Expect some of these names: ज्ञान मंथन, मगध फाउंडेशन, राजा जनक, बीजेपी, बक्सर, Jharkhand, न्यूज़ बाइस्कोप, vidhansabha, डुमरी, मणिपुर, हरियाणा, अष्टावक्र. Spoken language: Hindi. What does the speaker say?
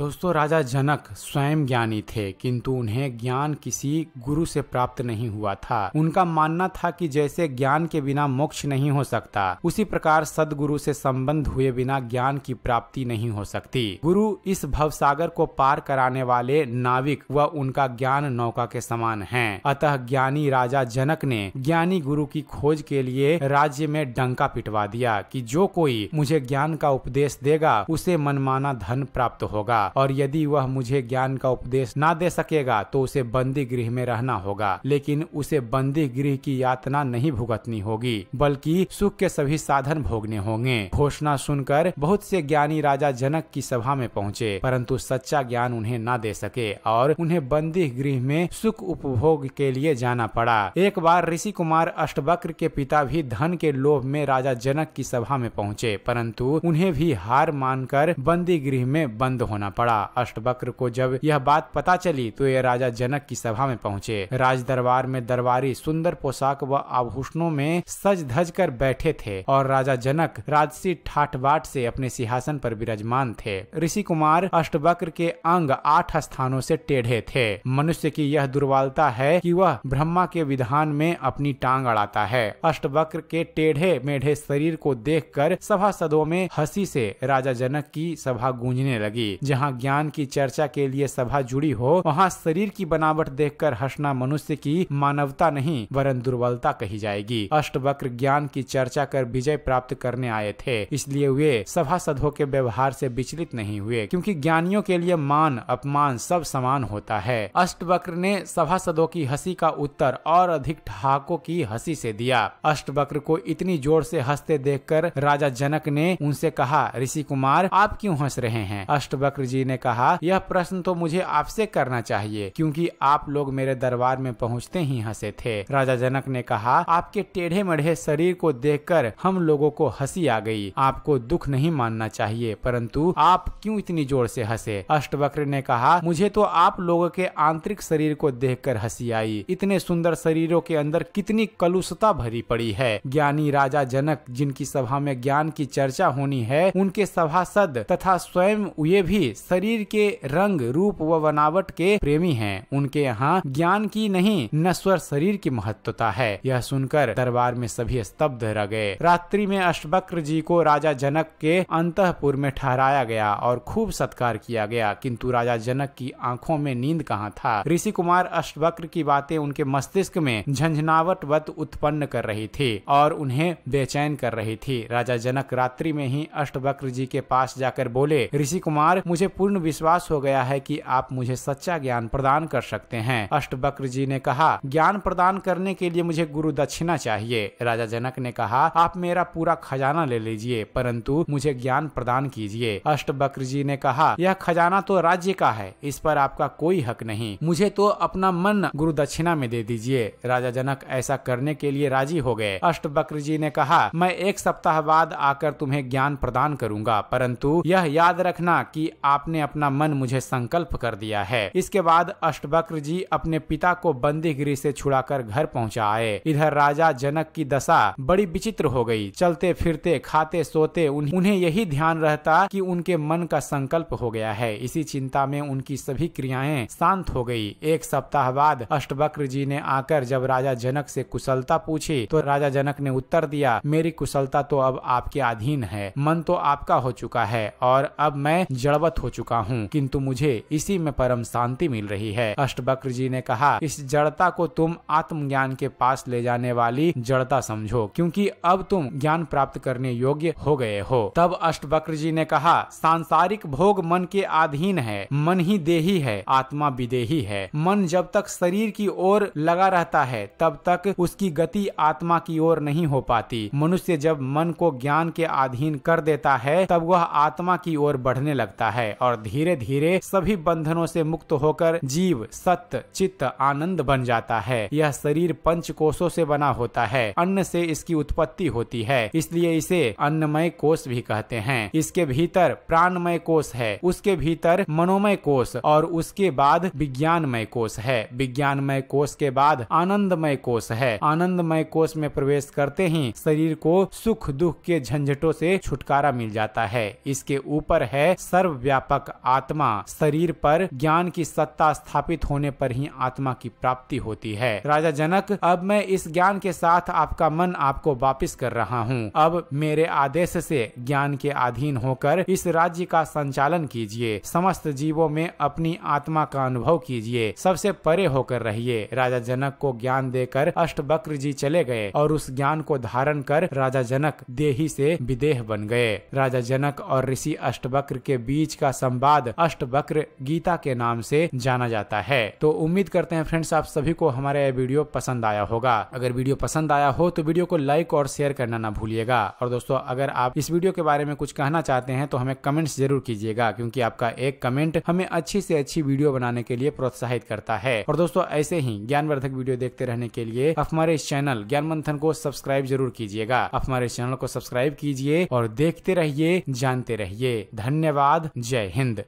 दोस्तों राजा जनक स्वयं ज्ञानी थे किंतु उन्हें ज्ञान किसी गुरु से प्राप्त नहीं हुआ था। उनका मानना था कि जैसे ज्ञान के बिना मोक्ष नहीं हो सकता, उसी प्रकार सद्गुरु से संबंध हुए बिना ज्ञान की प्राप्ति नहीं हो सकती। गुरु इस भवसागर को पार कराने वाले नाविक व उनका ज्ञान नौका के समान हैं। अतः ज्ञानी राजा जनक ने ज्ञानी गुरु की खोज के लिए राज्य में डंका पिटवा दिया कि जो कोई मुझे ज्ञान का उपदेश देगा उसे मनमाना धन प्राप्त होगा और यदि वह मुझे ज्ञान का उपदेश ना दे सकेगा तो उसे बंदी गृह में रहना होगा, लेकिन उसे बंदी गृह की यातना नहीं भुगतनी होगी बल्कि सुख के सभी साधन भोगने होंगे। घोषणा सुनकर बहुत से ज्ञानी राजा जनक की सभा में पहुँचे, परंतु सच्चा ज्ञान उन्हें ना दे सके और उन्हें बंदी गृह में सुख उपभोग के लिए जाना पड़ा। एक बार ऋषि कुमार अष्टावक्र के पिता भी धन के लोभ में राजा जनक की सभा में पहुँचे, परंतु उन्हें भी हार मानकर बंदी गृह में बंद होना पड़ा। अष्टावक्र को जब यह बात पता चली तो ये राजा जनक की सभा में पहुँचे। राज दरबार में दरबारी सुंदर पोशाक व आभूषणों में सज धज कर बैठे थे और राजा जनक राजसी ठाठ बाट से अपने सिंहासन पर विराजमान थे। ऋषि कुमार अष्टावक्र के अंग 8 स्थानों से टेढ़े थे। मनुष्य की यह दुर्बलता है कि वह ब्रह्मा के विधान में अपनी टांग अड़ाता है। अष्टावक्र के टेढ़े मेढ़े शरीर को देख कर सभासदों में हंसी से राजा जनक की सभा गूंजने लगी। जहाँ ज्ञान की चर्चा के लिए सभा जुड़ी हो, वहाँ शरीर की बनावट देखकर हंसना मनुष्य की मानवता नहीं वरन दुर्बलता कही जाएगी। अष्टावक्र ज्ञान की चर्चा कर विजय प्राप्त करने आए थे, इसलिए वे सभासदों के व्यवहार से विचलित नहीं हुए, क्योंकि ज्ञानियों के लिए मान अपमान सब समान होता है। अष्टावक्र ने सभासदों की हंसी का उत्तर और अधिक ठहाकों की हंसी से दिया। अष्टावक्र को इतनी जोर से हंसते देखकर राजा जनक ने उनसे कहा, ऋषि कुमार आप क्यों हंस रहे हैं? अष्टावक्र जी ने कहा, यह प्रश्न तो मुझे आपसे करना चाहिए क्योंकि आप लोग मेरे दरबार में पहुंचते ही हंसे थे। राजा जनक ने कहा, आपके टेढ़े मेढ़े शरीर को देखकर हम लोगों को हंसी आ गई। आपको दुख नहीं मानना चाहिए, परंतु आप क्यों इतनी जोर से हंसे? अष्टावक्र ने कहा, मुझे तो आप लोगों के आंतरिक शरीर को देखकर हंसी आई। इतने सुंदर शरीरों के अंदर कितनी कलुषता भरी पड़ी है। ज्ञानी राजा जनक जिनकी सभा में ज्ञान की चर्चा होनी है, उनके सभासद तथा स्वयं ये भी शरीर के रंग रूप व बनावट के प्रेमी हैं। उनके यहाँ ज्ञान की नहीं नश्वर शरीर की महत्वता है। यह सुनकर दरबार में सभी स्तब्ध रह गए। रात्रि में अष्टावक्र जी को राजा जनक के अंतःपुर में ठहराया गया और खूब सत्कार किया गया, किंतु राजा जनक की आंखों में नींद कहाँ था। ऋषि कुमार अष्टावक्र की बातें उनके मस्तिष्क में झंझनावटवत उत्पन्न कर रही थी और उन्हें बेचैन कर रही थी। राजा जनक रात्रि में ही अष्टावक्र जी के पास जाकर बोले, ऋषि कुमार मुझे पूर्ण विश्वास हो गया है कि आप मुझे सच्चा ज्ञान प्रदान कर सकते हैं। अष्टावक्र जी ने कहा, ज्ञान प्रदान करने के लिए मुझे गुरु दक्षिणा चाहिए। राजा जनक ने कहा, आप मेरा पूरा खजाना ले लीजिए, परंतु मुझे ज्ञान प्रदान कीजिए। अष्टावक्र जी ने कहा, यह खजाना तो राज्य का है, इस पर आपका कोई हक नहीं। मुझे तो अपना मन गुरु दक्षिणा में दे दीजिए। राजा जनक ऐसा करने के लिए राजी हो गए। अष्टावक्र जी ने कहा, मैं 1 सप्ताह बाद आकर तुम्हें ज्ञान प्रदान करूंगा, परंतु यह याद रखना कि आपने अपना मन मुझे संकल्प कर दिया है। इसके बाद अष्टावक्र जी अपने पिता को बंदीगिरी से छुड़ाकर घर पहुंचा आए। इधर राजा जनक की दशा बड़ी विचित्र हो गई। चलते फिरते खाते सोते उन्हें यही ध्यान रहता कि उनके मन का संकल्प हो गया है। इसी चिंता में उनकी सभी क्रियाएं शांत हो गई। 1 सप्ताह बाद अष्टावक्र जी ने आकर जब राजा जनक से कुशलता पूछी तो राजा जनक ने उत्तर दिया, मेरी कुशलता तो अब आपके अधीन है। मन तो आपका हो चुका है और अब मैं जड़वत हो चुका हूँ, किंतु मुझे इसी में परम शांति मिल रही है। अष्टावक्र जी ने कहा, इस जड़ता को तुम आत्मज्ञान के पास ले जाने वाली जड़ता समझो, क्योंकि अब तुम ज्ञान प्राप्त करने योग्य हो गए हो। तब अष्टावक्र जी ने कहा, सांसारिक भोग मन के अधीन है। मन ही देही है, आत्मा विदेही है। मन जब तक शरीर की ओर लगा रहता है तब तक उसकी गति आत्मा की ओर नहीं हो पाती। मनुष्य जब मन को ज्ञान के अधीन कर देता है तब वह आत्मा की ओर बढ़ने लगता है और धीरे धीरे सभी बंधनों से मुक्त होकर जीव सत्य चित्त आनंद बन जाता है। यह शरीर 5 कोशों से बना होता है। अन्न से इसकी उत्पत्ति होती है, इसलिए इसे अन्नमय कोश भी कहते हैं। इसके भीतर प्राणमय कोश है, उसके भीतर मनोमय कोश और उसके बाद विज्ञानमय कोश है। विज्ञानमय कोश के बाद आनंदमय कोश है। आनंदमय कोश में प्रवेश करते ही शरीर को सुख दुख के झंझटों से छुटकारा मिल जाता है। इसके ऊपर है सर्वव्यापक व्यापक आत्मा शरीर पर ज्ञान की सत्ता स्थापित होने पर ही आत्मा की प्राप्ति होती है। राजा जनक, अब मैं इस ज्ञान के साथ आपका मन आपको वापिस कर रहा हूँ। अब मेरे आदेश से ज्ञान के अधीन होकर इस राज्य का संचालन कीजिए। समस्त जीवों में अपनी आत्मा का अनुभव कीजिए, सबसे परे होकर रहिए। राजा जनक को ज्ञान देकर अष्टावक्र जी चले गए और उस ज्ञान को धारण कर राजा जनक देही से विदेह बन गए। राजा जनक और ऋषि अष्टावक्र के बीच का संवाद अष्टावक्र गीता के नाम से जाना जाता है। तो उम्मीद करते हैं फ्रेंड्स आप सभी को हमारा यह वीडियो पसंद आया होगा। अगर वीडियो पसंद आया हो तो वीडियो को लाइक और शेयर करना ना भूलिएगा। और दोस्तों अगर आप इस वीडियो के बारे में कुछ कहना चाहते हैं तो हमें कमेंट्स जरूर कीजिएगा, क्योंकि आपका एक कमेंट हमें अच्छी से अच्छी वीडियो बनाने के लिए प्रोत्साहित करता है। और दोस्तों ऐसे ही ज्ञानवर्धक वीडियो देखते रहने के लिए आप हमारे इस चैनल ज्ञान मंथन को सब्सक्राइब जरूर कीजिएगा। आप हमारे चैनल को सब्सक्राइब कीजिए और देखते रहिए, जानते रहिए। धन्यवाद। जय हिंद।